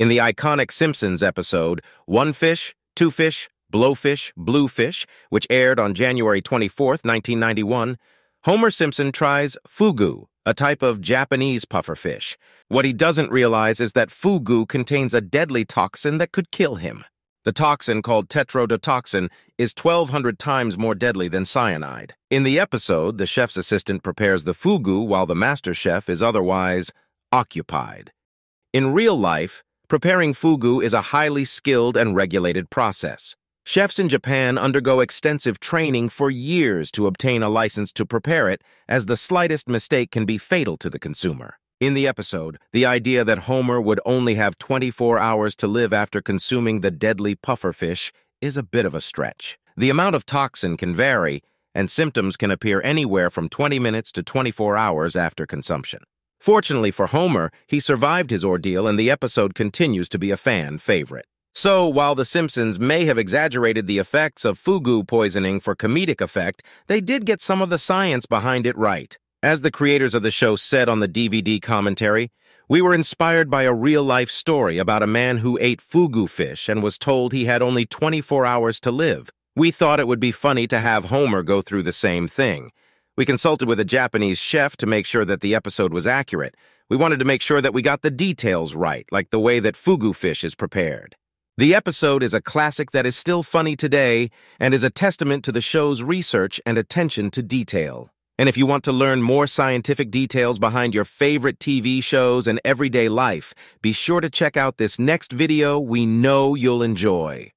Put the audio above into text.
In the iconic Simpsons episode, One Fish, Two Fish, Blowfish, Blue Fish, which aired on January 24, 1991, Homer Simpson tries fugu, a type of Japanese pufferfish. What he doesn't realize is that fugu contains a deadly toxin that could kill him. The toxin, called tetrodotoxin, is 1,200 times more deadly than cyanide. In the episode, the chef's assistant prepares the fugu while the master chef is otherwise occupied. In real life, preparing fugu is a highly skilled and regulated process. Chefs in Japan undergo extensive training for years to obtain a license to prepare it, as the slightest mistake can be fatal to the consumer. In the episode, the idea that Homer would only have 24 hours to live after consuming the deadly pufferfish is a bit of a stretch. The amount of toxin can vary, and symptoms can appear anywhere from 20 minutes to 24 hours after consumption. Fortunately for Homer, he survived his ordeal, and the episode continues to be a fan favorite. So, while The Simpsons may have exaggerated the effects of fugu poisoning for comedic effect, they did get some of the science behind it right. As the creators of the show said on the DVD commentary, "We were inspired by a real-life story about a man who ate fugu fish and was told he had only 24 hours to live. We thought it would be funny to have Homer go through the same thing. We consulted with a Japanese chef to make sure that the episode was accurate. We wanted to make sure that we got the details right, like the way that fugu fish is prepared." The episode is a classic that is still funny today and is a testament to the show's research and attention to detail. And if you want to learn more scientific details behind your favorite TV shows and everyday life, be sure to check out this next video we know you'll enjoy.